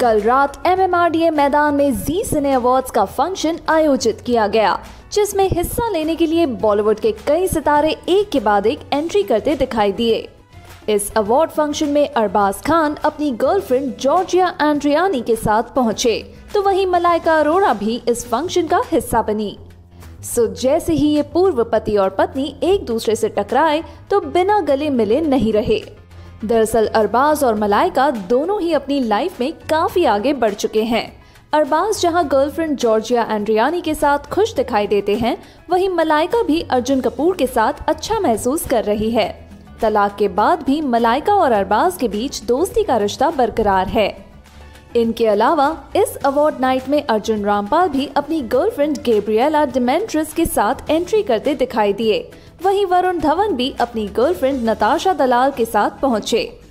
कल रात एमएमआरडीए मैदान में जी सिने अवार्ड्स का फंक्शन आयोजित किया गया, जिसमें हिस्सा लेने के लिए बॉलीवुड के कई सितारे एक के बाद एक एंट्री करते दिखाई दिए। इस अवार्ड फंक्शन में अरबाज़ खान अपनी गर्लफ्रेंड जॉर्जिया एंड्रियानी के साथ पहुंचे, तो वहीं मलाइका अरोड़ा भी इस फंक्शन का हिस्सा बनी। सो जैसे ही ये पूर्व पति और पत्नी एक दूसरे से टकराए तो बिना गले मिले नहीं रहे। दरअसल अरबाज और मलाइका दोनों ही अपनी लाइफ में काफी आगे बढ़ चुके हैं। अरबाज जहां गर्लफ्रेंड जॉर्जिया एंड्रियानी के साथ खुश दिखाई देते हैं, वहीं मलाइका भी अर्जुन कपूर के साथ अच्छा महसूस कर रही है। तलाक के बाद भी मलाइका और अरबाज के बीच दोस्ती का रिश्ता बरकरार है। इनके अलावा इस अवार्ड नाइट में अर्जुन रामपाल भी अपनी गर्लफ्रेंड गैब्रिएला डिमेंट्रिस के साथ एंट्री करते दिखाई दिए। वहीं वरुण धवन भी अपनी गर्लफ्रेंड नताशा दलाल के साथ पहुंचे।